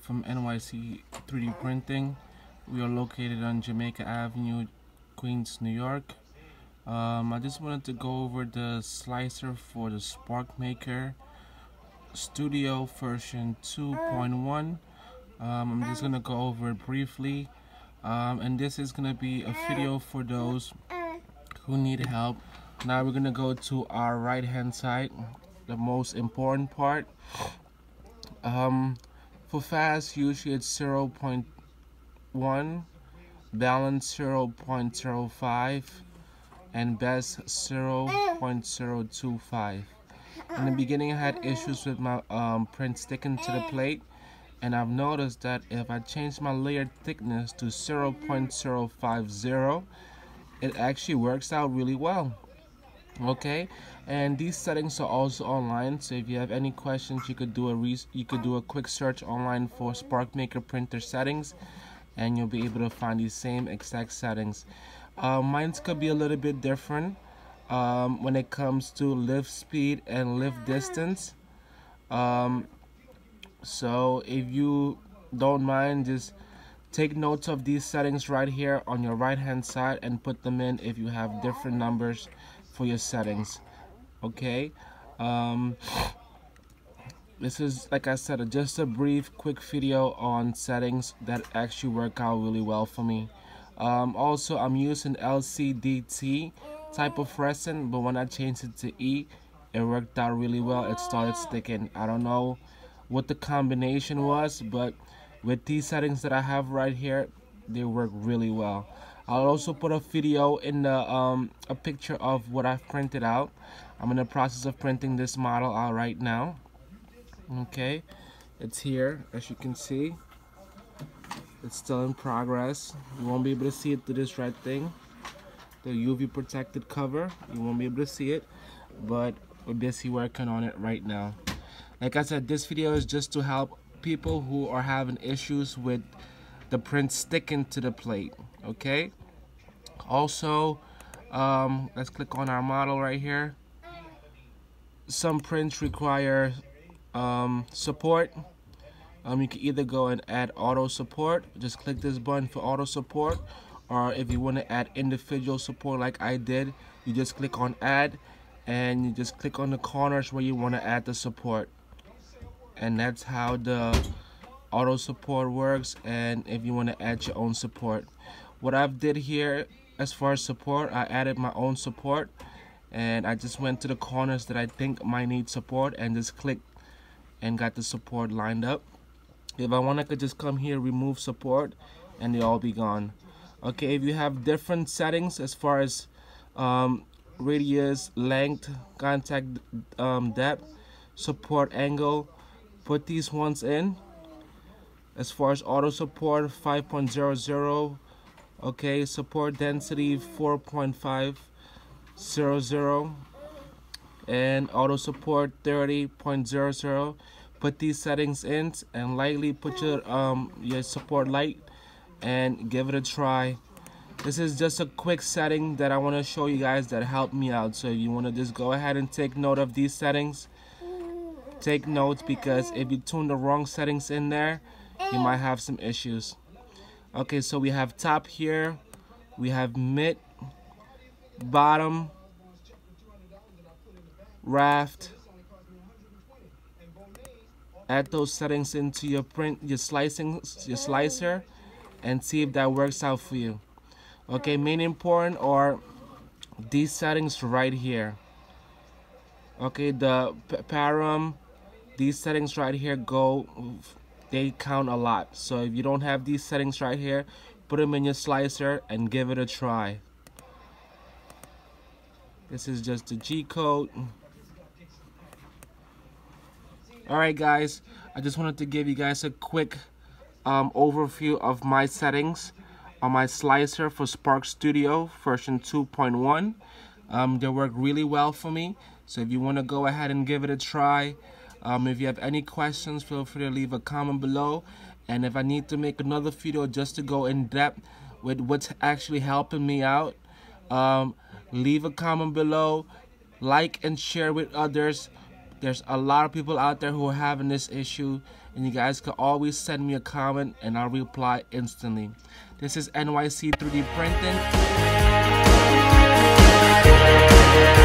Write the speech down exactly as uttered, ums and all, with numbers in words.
from N Y C three D Printing. We are located on Jamaica Avenue, Queens, New York. Um, I just wanted to go over the slicer for the SparkMaker Studio version two point one. Um, I'm just going to go over it briefly. Um, and this is going to be a video for those who need help. Now we're going to go to our right hand side, the most important part. Um, for fast, usually it's zero point one, balance zero point zero five, and best zero point zero two five. In the beginning I had issues with my um, print sticking to the plate, and I've noticed that if I change my layer thickness to zero point zero five zero, it actually works out really well. Okay, and these settings are also online, so if you have any questions, you could do a re you could do a quick search online for SparkMaker printer settings, and you'll be able to find these same exact settings. Uh, mine's could be a little bit different um, when it comes to lift speed and lift distance. Um, so if you don't mind, just take notes of these settings right here on your right hand side and put them in if you have different numbers for your settings. Okay, um, this is, like I said, just a brief quick video on settings that actually work out really well for me. Um, also, I'm using L C D T type of resin, but when I changed it to E, it worked out really well. It started sticking. I don't know what the combination was, but with these settings that I have right here, they work really well. I'll also put a video in the um, a picture of what I've printed out. I'm in the process of printing this model out right now. Okay, it's here, as you can see. It's still in progress. You won't be able to see it through this red thing, the U V protected cover. You won't be able to see it, but we're busy working on it right now. Like I said, this video is just to help people who are having issues with the print sticking to the plate. Okay, also um, let's click on our model right here. Some prints require um, support. Um, you can either go and add auto support, just click this button for auto support, or if you want to add individual support like I did, you just click on add and you just click on the corners where you want to add the support, and that's how the auto support works. And if you want to add your own support, what I've did here as far as support, I added my own support, and I just went to the corners that I think might need support and just clicked and got the support lined up. If I want, I could just come here, remove support, and they'll all be gone. Okay, if you have different settings as far as um, radius, length, contact um, depth, support angle, put these ones in. As far as auto support, five point zero zero. Okay, support density four point five zero zero, and auto support thirty point zero zero. Put these settings in and lightly put your um your support light and give it a try. This is just a quick setting that I want to show you guys that helped me out, so you want to just go ahead and take note of these settings. Take notes, because if you tune the wrong settings in there, you might have some issues. Okay, so we have top here, we have mid, bottom, raft. Add those settings into your print, your slicing, your slicer, and see if that works out for you. Okay, main important are these settings right here. Okay, the param, these settings right here go, they count a lot. So if you don't have these settings right here, put them in your slicer and give it a try. This is just the G code. Alright guys, I just wanted to give you guys a quick um, overview of my settings on my slicer for Spark Studio version two point one. Um, they work really well for me, so if you want to go ahead and give it a try. Um, if you have any questions, feel free to leave a comment below, and if I need to make another video just to go in depth with what's actually helping me out, um, leave a comment below, like and share with others. There's a lot of people out there who are having this issue, and you guys can always send me a comment and I'll reply instantly. This is N Y C three D Printing.